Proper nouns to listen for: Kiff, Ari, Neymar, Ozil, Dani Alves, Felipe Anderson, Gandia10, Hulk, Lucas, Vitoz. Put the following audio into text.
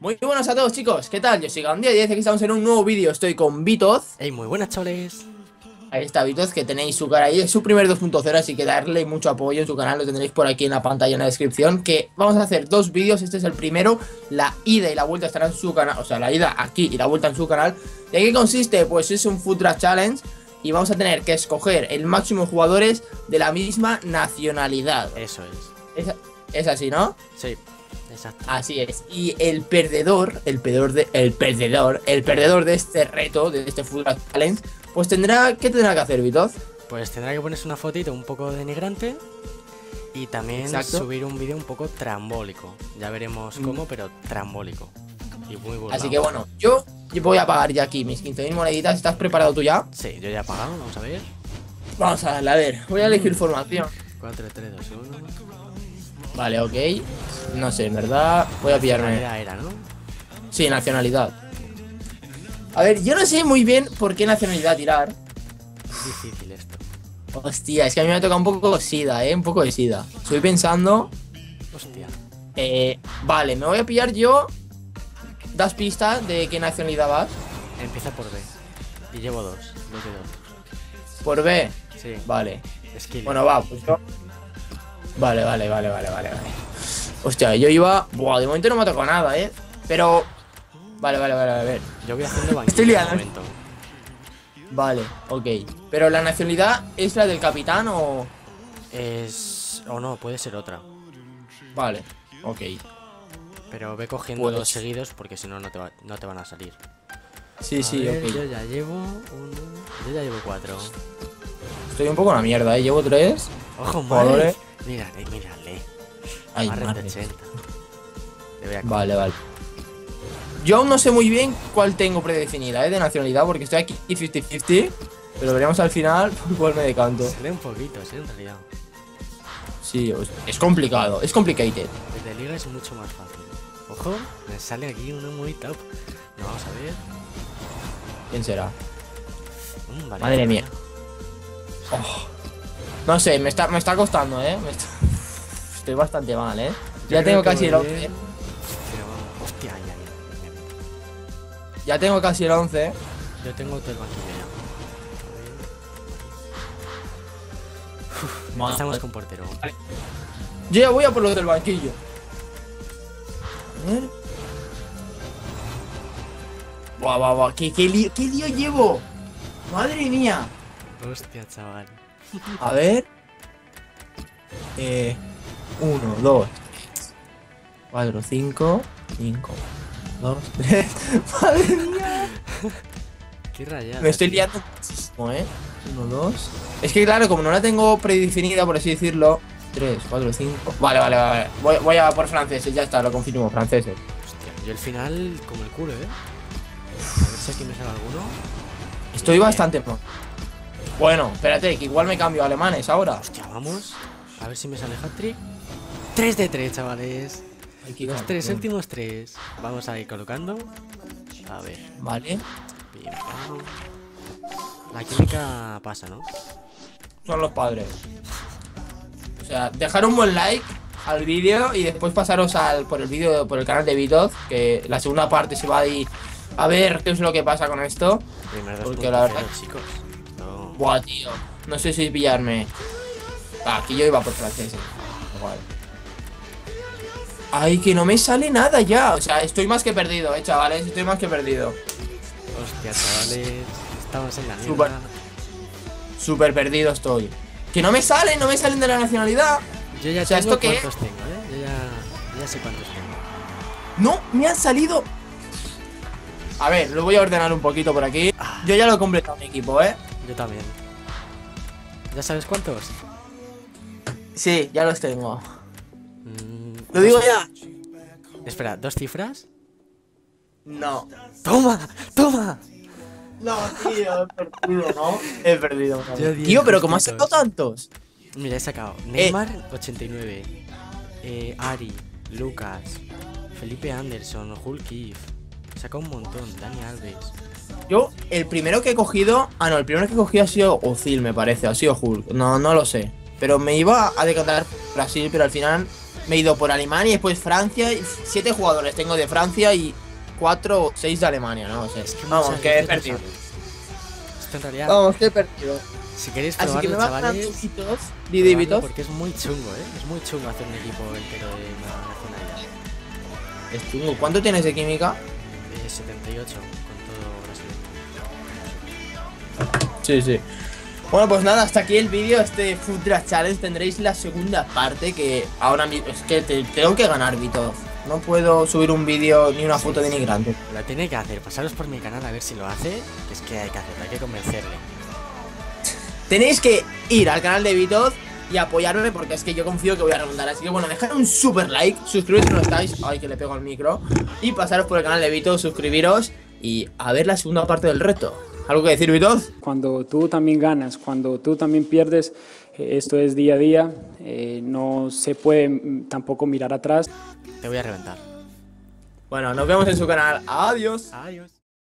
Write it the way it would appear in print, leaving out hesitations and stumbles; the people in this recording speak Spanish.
Muy buenas a todos, chicos, ¿qué tal? Yo soy Gandia10, aquí estamos en un nuevo vídeo, estoy con Vitoz. Hey, muy buenas, chavales. Ahí está Vitoz, que tenéis su cara ahí, es su primer 2.0, así que darle mucho apoyo en su canal, lo tendréis por aquí en la pantalla, en la descripción. Que vamos a hacer dos vídeos, este es el primero, la ida y la vuelta estarán en su canal, o sea, la ida aquí y la vuelta en su canal. ¿De qué consiste? Pues es un Food Truck Challenge y vamos a tener que escoger el máximo de jugadores de la misma nacionalidad. Eso es. Es así, ¿no? Sí. Exacto. Así es. Y el perdedor de este reto, de este Food Truck Challenge, pues tendrá, ¿qué tendrá que hacer, Vitoz? Pues tendrá que ponerse una fotito un poco denigrante y también subir un vídeo un poco trambólico. Ya veremos cómo, pero trambólico. Y muy bueno. Así que bueno, yo voy a pagar ya aquí mis 15.000 moneditas. ¿Estás preparado tú ya? Sí, yo ya he pagado, vamos a ver. Vamos a darle, a ver, voy a elegir formación. 4, 3, 2, 1. Vale, ok. No sé, en verdad. Voy a pillarme. Nacionalidad era, ¿no? Sí, nacionalidad. A ver, yo no sé muy bien por qué nacionalidad tirar. Es difícil esto. Hostia, es que a mí me ha tocado un poco sida, un poco de sida. Estoy pensando. Hostia. Vale, me voy a pillar yo. ¿Das pistas de qué nacionalidad vas? Empieza por B. Y llevo dos. ¿Por B? Sí. Vale. Esquilo. Bueno, va, pues yo. Vale. Hostia, yo iba... Buah, de momento no me ha tocado nada, Pero... Vale, a ver. Yo voy haciendo banquillo. Estoy liado. Vale, ok. Pero la nacionalidad es la del capitán o... Es... O no, puede ser otra. Vale, ok. Pero ve cogiendo dos seguidos porque si no, no te van a salir. Sí, a sí, ver, ok. Yo ya llevo uno... Yo ya llevo cuatro. Estoy un poco en la mierda, Llevo tres. Ojo, madre. Mírale. Ay, madre. Vale. Yo aún no sé muy bien cuál tengo predefinida, de nacionalidad, porque estoy aquí 50-50. Pero veremos al final por cuál me decanto. Se lee un poquito, en realidad. Sí, es complicado, es complicated. Desde liga es mucho más fácil. Ojo, me sale aquí uno muy top. No, vamos a ver. ¿Quién será? Vale, madre mía. Oh. No sé, me está costando, Estoy bastante mal, Ya tengo casi el 11. Hostia, ya tengo casi el 11. Yo tengo todo el banquillo ya. Estamos con portero. Yo ya voy a por lo del banquillo. A ver. Buah. ¿Qué lío llevo? Madre mía. Hostia, chaval. A ver. 1, 2, 4, 5, 5, 2, 3. Madre mía. Qué rayada. Me estoy liando muchísimo, 1, 2. Es que claro, como no la tengo predefinida, por así decirlo. 3, 4, 5. Vale. Voy a por franceses, ya está, lo confirmo, franceses. Hostia, yo al final como el culo, A ver si aquí me sale alguno. Estoy bastante pro. Bueno, espérate, que igual me cambio a alemanes ahora. Hostia, vamos. A ver si me sale hat-trick. 3 de 3, chavales. Los tres últimos 3. Vamos a ir colocando. A ver. Vale. Bien. La química pasa, ¿no? Son los padres. O sea, dejar un buen like al vídeo y después pasaros por el vídeo, por el canal de Vitoz, que la segunda parte se va a ir a ver qué es lo que pasa con esto. Porque la verdad, chicos. Buah, tío, no sé si pillarme. Aquí yo iba por francés. Ay, que no me sale nada ya. O sea, estoy más que perdido, chavales. Estoy más que perdido. Hostia, chavales. Estamos en la mierda. Súper perdido estoy. Que no me salen de la nacionalidad. Yo ya tengo cuántos tengo, Yo ya sé cuántos tengo. No, me han salido. A ver, lo voy a ordenar un poquito por aquí. Yo ya lo he completado mi equipo, Yo también. ¿Ya sabes cuántos? Sí, ya los tengo. Lo digo ya. Espera, ¿dos cifras? No. ¡Toma! No, tío, he perdido, ¿no? He perdido. Tío, pero ¿cómo has sacado tantos? Mira, he sacado Neymar, 89. Ari, Lucas, Felipe Anderson, Hulk, Kiff. He sacado un montón, Dani Alves. Yo, el primero que he cogido... Ah, no, el primero que he cogido ha sido Ozil, me parece. Ha sido Hulk. No lo sé. Pero me iba a decantar Brasil, pero al final Me he ido por Alemania y después Francia. Y 7 jugadores tengo de Francia y 4, 6 de Alemania, ¿no? O sea, es que vamos, que he perdido. Esto en realidad. Vamos, que he perdido. Si queréis probarlo, chavales, Vitoz, porque es muy chungo, ¿eh? Es muy chungo hacer un equipo entero de una nacionalidad. Es chungo. ¿Cuánto tienes de química? 78, con todo Brasil. Sí, sí. Bueno, pues nada, hasta aquí el vídeo, este Food Truck Challenge. Tendréis la segunda parte, que ahora mismo es que tengo que ganar, Vitoz. No puedo subir un vídeo ni una foto de inmigrante. Lo tiene que hacer, pasaros por mi canal a ver si lo hace, que es que hay que hacerlo, hay que convencerle. Tenéis que ir al canal de Vitoz y apoyarme, porque es que yo confío que voy a remontar. Así que bueno, dejad un super like, suscribiros si no estáis. Ay, que le pego al micro. Y pasaros por el canal de Vitoz, suscribiros y a ver la segunda parte del reto. ¿Algo que decir, Vitoz? Cuando tú también ganas, cuando tú también pierdes, esto es día a día, no se puede tampoco mirar atrás. Te voy a reventar. Bueno, nos vemos en su canal. Adiós. Adiós.